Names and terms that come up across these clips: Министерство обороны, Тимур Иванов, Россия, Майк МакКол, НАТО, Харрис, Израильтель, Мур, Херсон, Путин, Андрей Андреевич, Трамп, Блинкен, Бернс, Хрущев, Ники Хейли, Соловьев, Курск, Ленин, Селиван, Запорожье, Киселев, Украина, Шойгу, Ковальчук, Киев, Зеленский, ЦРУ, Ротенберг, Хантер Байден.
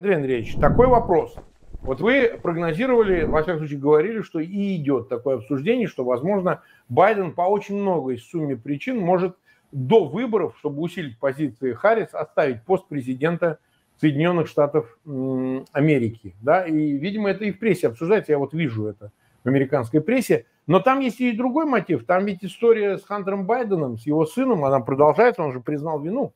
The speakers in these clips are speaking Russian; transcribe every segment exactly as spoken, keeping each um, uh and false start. Андрей Андреевич, такой вопрос. Вот вы прогнозировали, во всяком случае говорили, что и идет такое обсуждение, что, возможно, Байден по очень многой сумме причин может до выборов, чтобы усилить позиции Харрис, оставить пост президента Соединенных Штатов Америки. Да? И, видимо, это и в прессе обсуждается, я вот вижу это в американской прессе. Но там есть и другой мотив. Там ведь история с Хантером Байденом, с его сыном, она продолжается, он же признал вину.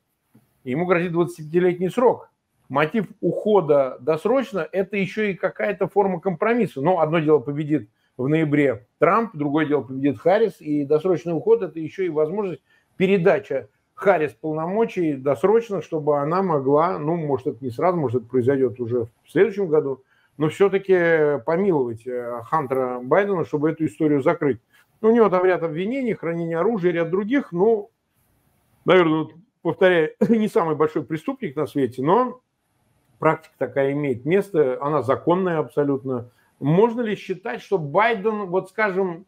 Ему грозит двадцатипятилетний срок. Мотив ухода досрочно – это еще и какая-то форма компромисса. Но одно дело победит в ноябре Трамп, другое дело победит Харрис, и досрочный уход – это еще и возможность передачи Харрис полномочий досрочно, чтобы она могла, ну, может, это не сразу, может, это произойдет уже в следующем году, но все-таки помиловать Хантера Байдена, чтобы эту историю закрыть. Ну, у него там ряд обвинений, хранение оружия, ряд других, ну, наверное, повторяю, не самый большой преступник на свете, но практика такая имеет место, она законная абсолютно. Можно ли считать, что Байден, вот скажем,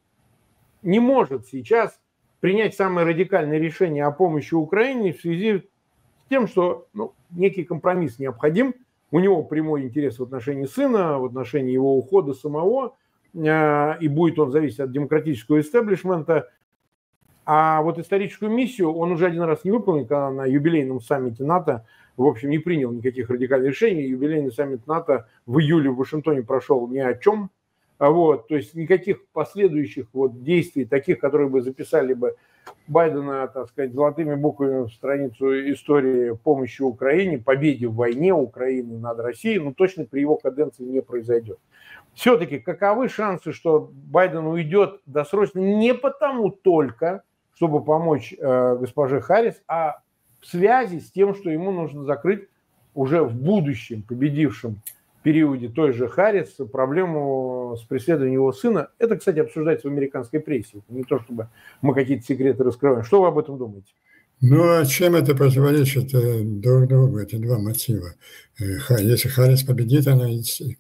не может сейчас принять самое радикальное решение о помощи Украине в связи с тем, что ну, некий компромисс необходим, у него прямой интерес в отношении сына, в отношении его ухода самого, и будет он зависеть от демократического истеблишмента. А вот историческую миссию он уже один раз не выполнил, когда на юбилейном саммите НАТО, в общем, не принял никаких радикальных решений. Юбилейный саммит НАТО в июле в Вашингтоне прошел ни о чем. Вот, то есть никаких последующих вот действий, таких, которые бы записали бы Байдена, так сказать, золотыми буквами в страницу истории помощи Украине, победе в войне Украины над Россией, ну точно при его каденции не произойдет. Все-таки каковы шансы, что Байден уйдет досрочно не потому только, чтобы помочь э, госпоже Харрис, а в связи с тем, что ему нужно закрыть уже в будущем победившем периоде той же Харрис проблему с преследованием его сына. Это, кстати, обсуждается в американской прессе. Это не то, чтобы мы какие-то секреты раскрываем. Что вы об этом думаете? Ну, а чем это противоречит друг другу, эти два мотива? Если Харрис победит, она,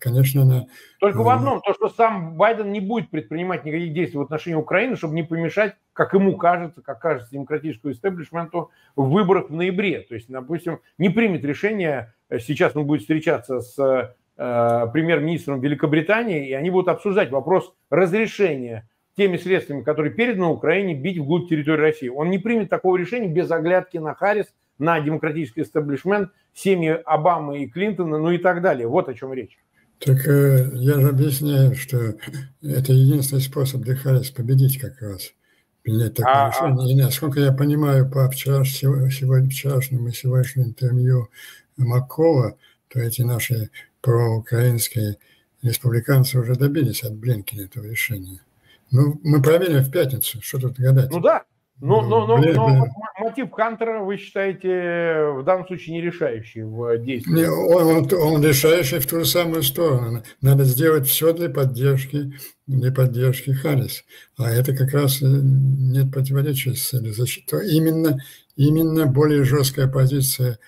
конечно, она... Только в одном, то, что сам Байден не будет предпринимать никаких действий в отношении Украины, чтобы не помешать, как ему кажется, как кажется демократическому истеблишменту, в выборах в ноябре. То есть, допустим, не примет решение, сейчас он будет встречаться с премьер-министром Великобритании, и они будут обсуждать вопрос разрешения теми средствами, которые переданы Украине, бить вглубь территории России. Он не примет такого решения без оглядки на Харрис, на демократический истеблишмент, семьи Обамы и Клинтона, ну и так далее. Вот о чем речь. Так я же объясняю, что это единственный способ для Харрис победить как раз. Принять такое решение. И насколько я понимаю по вчерашнему, вчерашнему и сегодняшнему интервью МакКола, то эти наши проукраинские республиканцы уже добились от Блинкена этого решения. Ну, мы проверим в пятницу, что тут гадать. Ну да, но, но, но, Блин, но, но мотив Хантера, вы считаете, в данном случае не решающий в действии? Не, он, он решающий в ту самую сторону. Надо сделать все для поддержки, для поддержки Харрис. А это как раз нет противоречия с целью защиты. Именно, именно более жесткая позиция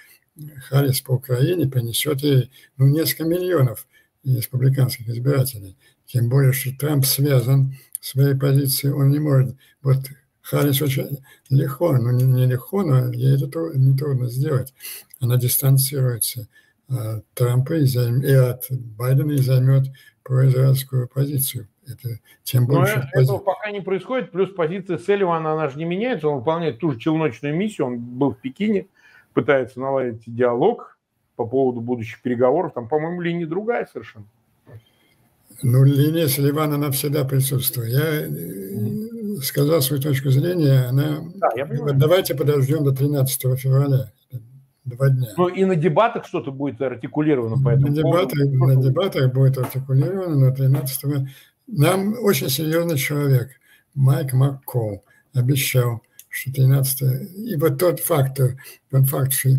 Харрис по Украине принесет ей ну, несколько миллионов республиканских избирателей. Тем более, что Трамп связан своей позицией, он не может. Вот Харрис очень легко, ну не, не легко, но ей это тру, не трудно сделать. Она дистанцируется от Трампа и, займ, и от Байдена и займет произраильскую позицию. Это, тем больше но этого пока не происходит. Плюс позиция Селивана, она же не меняется, он выполняет ту же челночную миссию, он был в Пекине, пытается наладить диалог по поводу будущих переговоров. Там, по-моему, линия другая совершенно. Ну, линия Селивана, она всегда присутствует. Я сказал свою точку зрения. Она... Да, я понимаю. Давайте подождем до тринадцатого февраля. Два дня. Ну, и на дебатах что-то будет артикулировано по этому на дебатах, поводу. На дебатах будет артикулировано, но тринадцатого... Нам очень серьезный человек, Майк МакКол, обещал, что тринадцатое... И вот тот факт, тот факт, что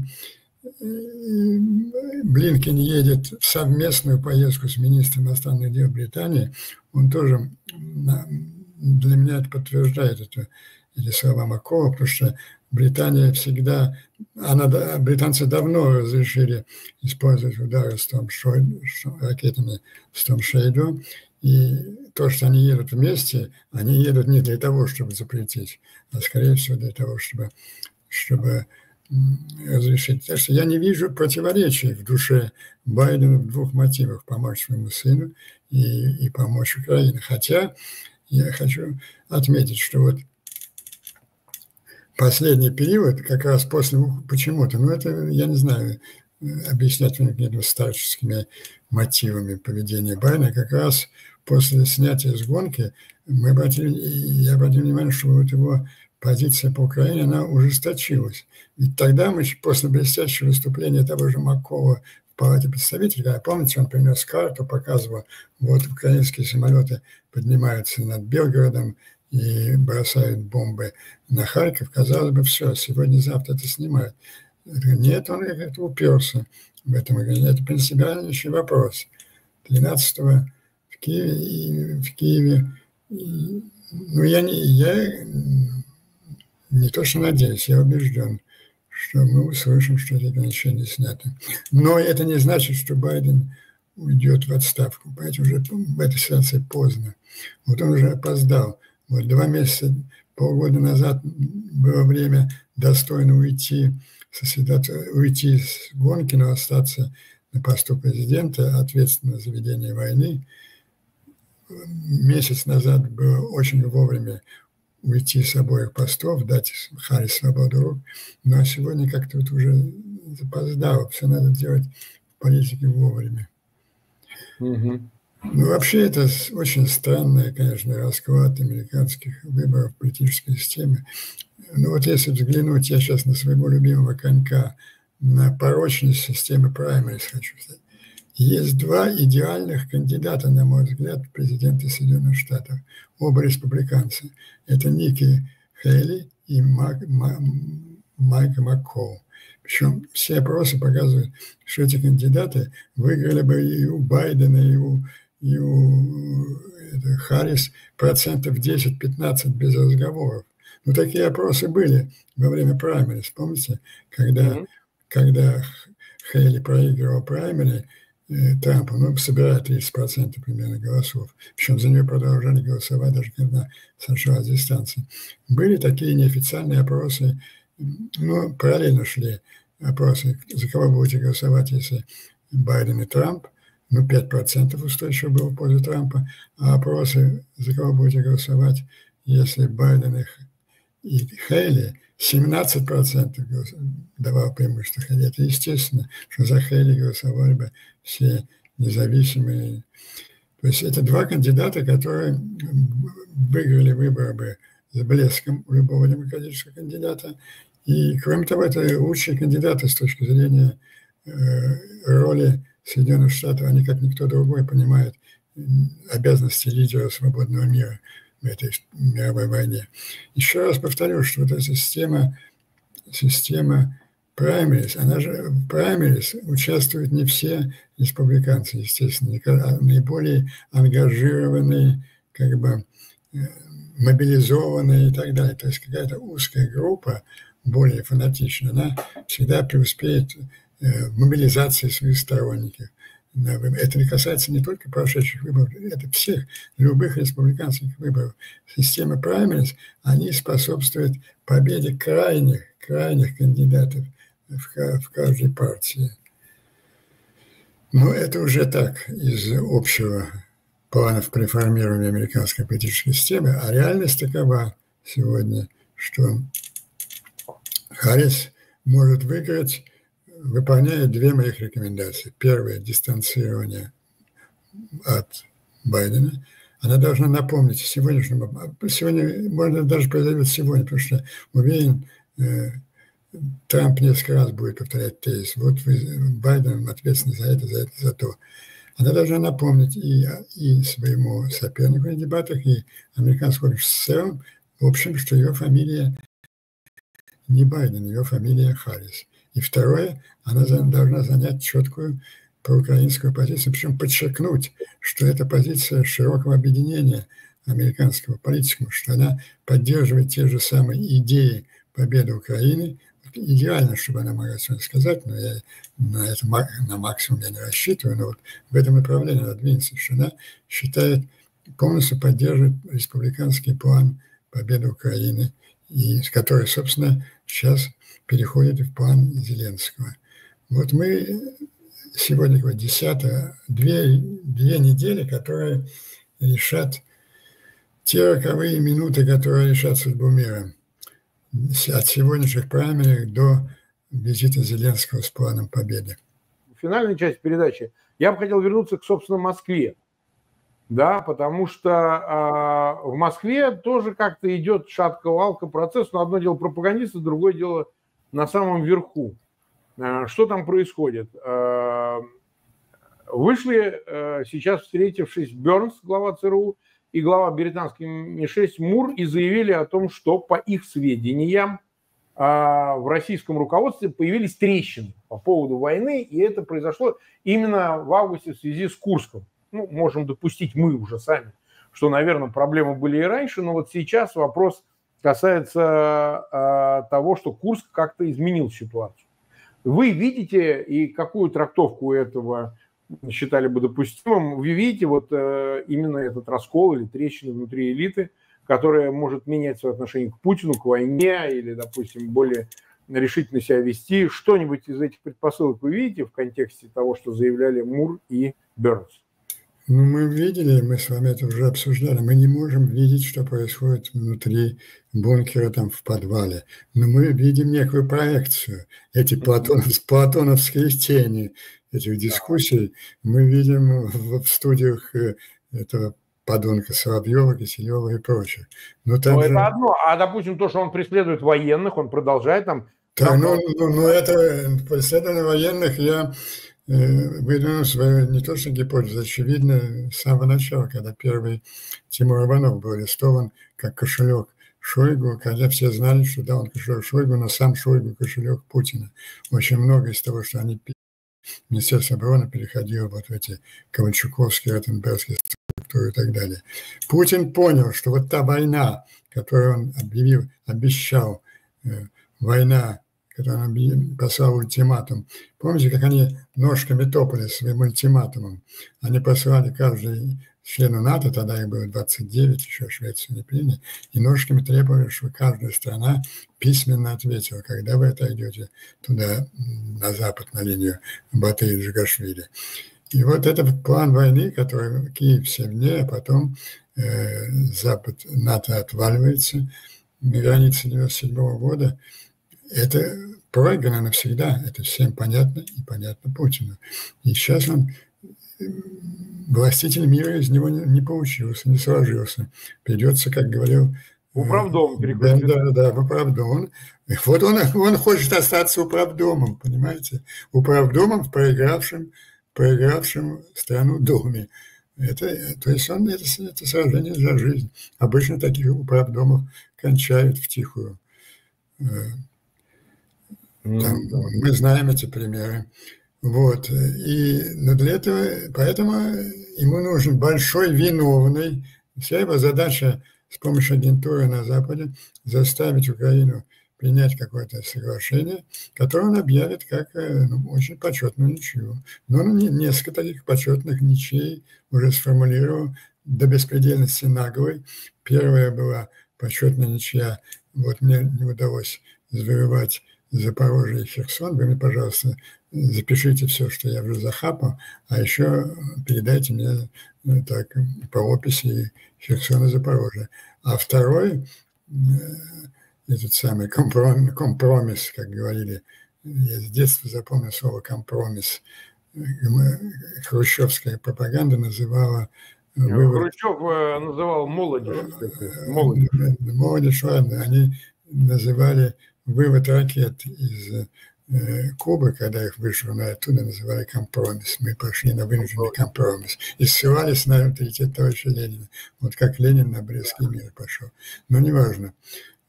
Блинкен едет в совместную поездку с министром иностранных дел Британии, он тоже для меня это подтверждает, это, эти слова Макова, потому что Британия всегда, она, британцы давно разрешили использовать удары с том, что, ракетами с том Шойгу, и то, что они едут вместе, они едут не для того, чтобы запретить, а скорее всего для того, чтобы, чтобы разрешить. Так что я не вижу противоречий в душе Байдена в двух мотивах: помочь своему сыну и, и помочь Украине. Хотя я хочу отметить, что вот последний период, как раз после почему-то, ну это я не знаю, объяснять какими-то старческими мотивами поведения Байдена, как раз после снятия с гонки мы обратили, я обратил внимание, что вот его позиция по Украине, она ужесточилась. Ведь тогда мы, после блестящего выступления того же МакКола в Палате представителей, помните, он принес карту, показывал, вот украинские самолеты поднимаются над Белгородом и бросают бомбы на Харьков, казалось бы, все, сегодня-завтра это снимают. Нет, он как-то уперся в этом. Это принципиальнейший вопрос. тринадцатого в Киеве, и в Киеве и, ну, я не... Я, не то что надеюсь, я убежден, что мы услышим, что эти ограничения сняты. Но это не значит, что Байден уйдет в отставку. Понимаете, уже в этой ситуации поздно. Вот он уже опоздал. Вот два месяца, полгода назад было время достойно уйти, уйти с гонки, но остаться на посту президента, ответственно за ведение войны. Месяц назад было очень вовремя уйти с обоих постов, дать Харрис свободу рук. Ну а сегодня как-то вот уже запоздало. Все надо делать в политике вовремя. Угу. Ну вообще это очень странный, конечно, расклад американских выборов в политической системе. Ну вот если взглянуть, я сейчас на своего любимого конька, на порочность системы праймерис хочу сказать. Есть два идеальных кандидата, на мой взгляд, президента Соединенных Штатов. Оба республиканцы. Это Ники Хейли и Майк, Майк МакКол. Причем все опросы показывают, что эти кандидаты выиграли бы и у Байдена, и у, и у это, Харрис процентов десять-пятнадцать без разговоров. Но такие опросы были во время праймерис. Помните, когда, mm-hmm. когда Хейли проигрывал праймери Трампа, ну, собирает тридцать процентов примерно голосов. Причем за нее продолжали голосовать, даже когда сошла с дистанции. Были такие неофициальные опросы, ну, параллельно шли опросы, за кого будете голосовать, если Байден и Трамп, ну, пять процентов устойчиво было в пользу Трампа, а опросы, за кого будете голосовать, если Байден и Хейли, семнадцать процентов давал преимущество Хейли. Это естественно, что за Хейли голосовали бы все независимые. То есть это два кандидата, которые выиграли выборы бы с блеском у любого демократического кандидата. И, кроме того, это лучшие кандидаты с точки зрения э, роли Соединенных Штатов. Они, как никто другой, понимают обязанности лидера свободного мира в этой мировой войне. Еще раз повторю, что вот эта система, система праймерис, она же в праймерис участвуют не все республиканцы, естественно, а наиболее ангажированные, как бы мобилизованные и так далее. То есть какая-то узкая группа, более фанатичная, она всегда преуспеет в мобилизации своих сторонников. Это не касается не только прошедших выборов, это всех, любых республиканских выборов. Система праймерис, они способствуют победе крайних, крайних кандидатов в, в каждой партии. Но это уже так, из общего планов по реформированию американской политической системы. А реальность такова сегодня, что Харрис может выиграть, выполняя две моих рекомендации. Первое – дистанцирование от Байдена. Она должна напомнить сегодняшнему... Сегодня, можно даже произойдет сегодня, потому что, уверен, Трамп несколько раз будет повторять тезис. Вот Байден ответственный за это, за это, за то. Она должна напомнить и, и своему сопернику на дебатах, и американскому обществу в целом, в общем, что ее фамилия не Байден, ее фамилия Харрис. И второе, она должна занять четкую проукраинскую позицию, причем подчеркнуть, что это позиция широкого объединения американского политикума, что она поддерживает те же самые идеи победы Украины. Идеально, чтобы она могла сегодня сказать, но я на это на максимум я не рассчитываю, но вот в этом направлении она двинется, что она считает, полностью поддерживает республиканский план победы Украины и который, собственно, сейчас переходит в план Зеленского. Вот мы сегодня, вот десятое, две, две недели, которые решат те роковые минуты, которые решат судьбу мира. От сегодняшних праймеров до визита Зеленского с планом победы. В финальной части передачи я бы хотел вернуться к, собственно, Москве. Да, потому что э, в Москве тоже как-то идет шатко-валко процесс, но одно дело пропагандисты, другое дело на самом верху. Э, что там происходит? Э, вышли э, сейчас, встретившись, Бернс, глава ЦРУ, и глава британской эм и шесть Мур, и заявили о том, что, по их сведениям, э, в российском руководстве появились трещины по поводу войны, и это произошло именно в августе в связи с Курском. Ну, можем допустить мы уже сами, что, наверное, проблемы были и раньше, но вот сейчас вопрос касается э, того, что Курск как-то изменил ситуацию. Вы видите, и какую трактовку этого считали бы допустимым, вы видите вот э, именно этот раскол или трещину внутри элиты, которая может менять свое отношение к Путину, к войне или, допустим, более решительно себя вести. Что-нибудь из этих предпосылок вы видите в контексте того, что заявляли Мур и Бернс? Ну, мы видели, мы с вами это уже обсуждали, мы не можем видеть, что происходит внутри бункера, там, в подвале. Но мы видим некую проекцию, эти платонов, платоновские тени этих дискуссий. Мы видим в, в студиях этого подонка Соловьева, Киселева и прочих. Но, там Но же... это одно, а, допустим, то, что он преследует военных, он продолжает там... Да, ну, ну, ну, это преследование военных я... выдвинул свою не то что гипотезу, очевидно, с самого начала, когда первый Тимур Иванов был арестован как кошелек Шойгу, когда все знали, что да, он кошелек Шойгу, но сам Шойгу кошелек Путина. Очень много из того, что они пили, Министерство обороны переходило вот в эти ковальчуковские, ротенбергские структуры и так далее. Путин понял, что вот та война, которую он объявил, обещал, война, когда он послал ультиматум. Помните, как они ножками топали своим ультиматумом? Они послали каждый члену НАТО, тогда их было двадцать девять, еще Швецию не приняли, и ножками требовали, чтобы каждая страна письменно ответила, когда вы отойдете туда, на запад, на линию Баты и Джигашвили. И вот этот план войны, который Киев семь дней, а потом э, запад НАТО отваливается, на границе девяносто седьмого года, это проиграно навсегда, это всем понятно и понятно Путину. И сейчас он, властитель мира, из него не, не получился, не сложился. Придется, как говорил... Управдом переключился. Да, да, да, в управдом. Вот он, он хочет остаться управдомом, понимаете? Управдомом в проигравшем, проигравшем страну доме. Это, то есть он, это, это сражение за жизнь. Обычно таких управдомов кончают втихую. Там, мы знаем эти примеры. Вот. И, но для этого, поэтому ему нужен большой виновный. Вся его задача с помощью агентуры на Западе заставить Украину принять какое-то соглашение, которое он объявит как ну, очень почетную ничью. Но он несколько таких почетных ничей уже сформулировал до беспредельности наглой. Первая была почетная ничья. Вот мне не удалось завоевать Запорожье и Херсон. Вы мне, пожалуйста, запишите все, что я уже захапал, а еще передайте мне ну, так, по описи Херсона и Запорожья. А второй, этот самый компромисс, как говорили, я с детства запомнил слово «компромисс». Хрущевская пропаганда называла... Вывод. Хрущев называл молодежь. Молодежь, молодежь ладно, они называли вывод ракет из э, Кубы, когда их вышвырнули оттуда, называли компромисс. Мы пошли на вынужденный компромисс. И ссылались на авторитет товарища Ленина. Вот как Ленин на Брестский мир пошел. Но неважно.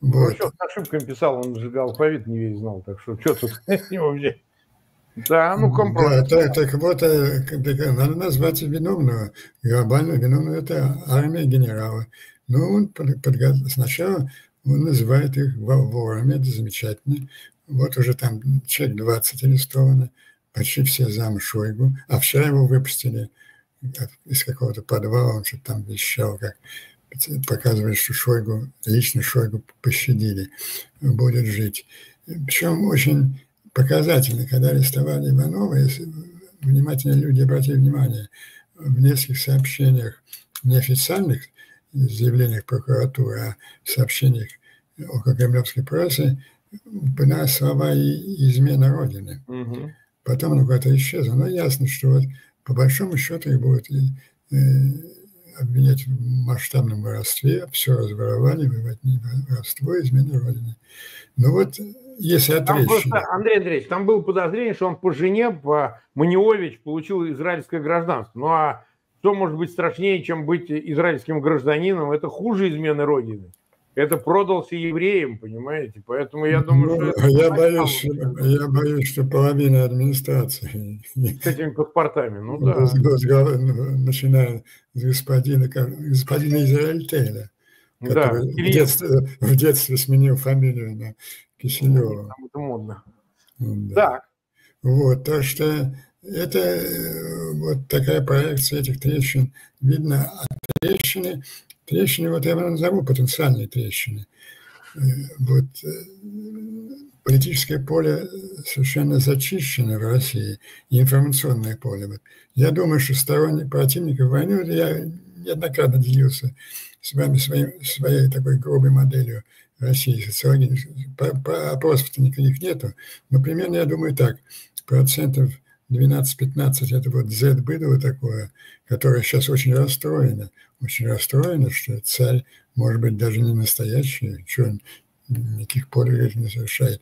Вот. Хрущев с ошибками писал, он же алфавит не весь знал, так что что тут с него взять? Да, ну компромисс. Да, так, так вот, надо назвать виновного. Глобального виновного – это армия генерала. Но он под, под, сначала он называет их ворами, это замечательно. Вот уже там человек двадцать арестовано, почти все зам Шойгу. А вчера его выпустили из какого-то подвала, он что-то там вещал, как показывает, что Шойгу, лично Шойгу пощадили, будет жить. Причем очень показательно, когда арестовали Иванова, если внимательные люди обратили внимание, в нескольких сообщениях, неофициальных заявлениях прокуратуры, а в сообщениях около кремлевской прессы, упоминали слова и измена Родины. Угу. Потом оно куда-то исчезло. Но ясно, что вот по большому счету их будут и, и, обвинять в масштабном воровстве, все разворовали, воровство, измены Родины. Ну вот, если отречь... Просто, Андрей Андреевич, там было подозрение, что он по жене, по Маниович, получил израильское гражданство. Ну а что может быть страшнее, чем быть израильским гражданином? Это хуже измены Родины. Это продался евреям, понимаете? Поэтому я думаю, ну, что... Я боюсь, я боюсь, что половина администрации... С этими паспортами, ну да. С, с, начиная с господина, господина Израильтеля, который да, в, детстве, в детстве сменил фамилию на Киселева. Там это модно. Да. Так. Вот, так что это вот такая проекция этих трещин. Видно, от трещины... Трещины, вот я назову потенциальные трещины. Вот, политическое поле совершенно зачищено в России, и информационное поле. Вот. Я думаю, что сторонник противников войны, я неоднократно делился с вами своей, своей такой грубой моделью России, социологии. Опросов-то никаких нету, но примерно, я думаю, так, процентов двенадцать-пятнадцать это вот Z-быдло такое, которое сейчас очень расстроено. Очень расстроено, что царь, может быть, даже не настоящий, что он никаких подвигов не совершает.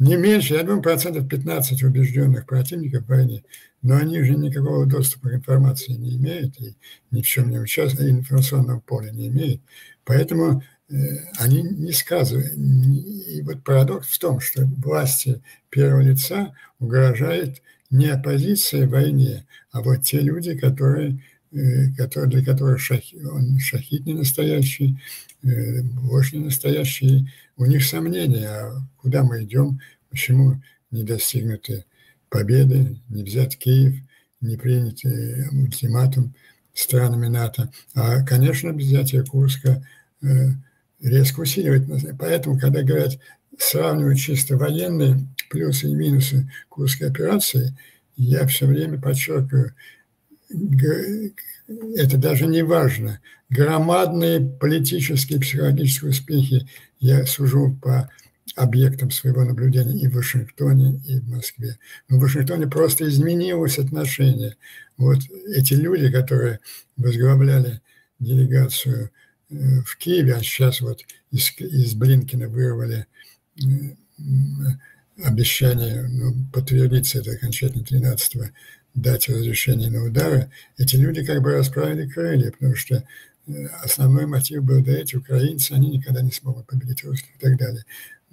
Не меньше, я думаю, процентов пятнадцать убежденных противников войны, но они же никакого доступа к информации не имеют, и ни в чем не участвуют, и информационного поля не имеют. Поэтому э, они не сказывают. И вот парадокс в том, что власти первого лица угрожает не оппозиция в войне, а вот те люди, которые, которые, для которых шахи, он шахид не настоящий, вождь не настоящий. У них сомнения, а куда мы идем, почему не достигнуты победы, не взят Киев, не приняты ультиматум странами НАТО. А, конечно, взятие Курска резко усиливает. Поэтому, когда говорят, сравнивают чисто военные плюсы и минусы Курской операции, я все время подчеркиваю, это даже не важно. Громадные политические и психологические успехи я сужу по объектам своего наблюдения и в Вашингтоне, и в Москве. Но в Вашингтоне просто изменилось отношение. Вот эти люди, которые возглавляли делегацию в Киеве, а сейчас вот из, из Блинкена вырвали обещание, ну, подтвердится это окончательно тринадцатого, дать разрешение на удары, эти люди как бы расправили крылья, потому что основной мотив был, да, эти украинцы, они никогда не смогут победить русских и так далее.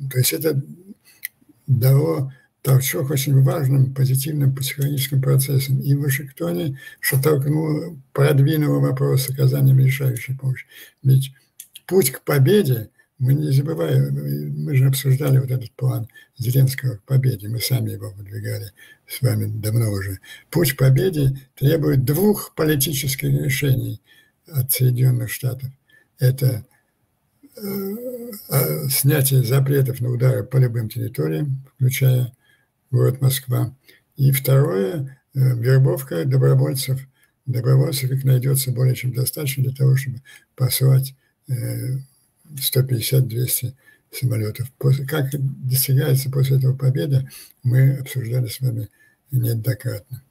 То есть это дало толчок очень важным позитивным психологическим процессам и в Вашингтоне, что толкнуло, продвинуло вопрос с оказанием решающей помощи. Ведь путь к победе, мы не забываем, мы же обсуждали вот этот план Зеленского к победе, мы сами его выдвигали с вами давно уже. Путь к победе требует двух политических решений от Соединенных Штатов. Это э, снятие запретов на удары по любым территориям, включая город Москва. И второе, э, вербовка добровольцев. Добровольцев их найдется более чем достаточно для того, чтобы посылать э, сто пятьдесят-двести самолетов. После, как достигается после этого победа, мы обсуждали с вами неоднократно.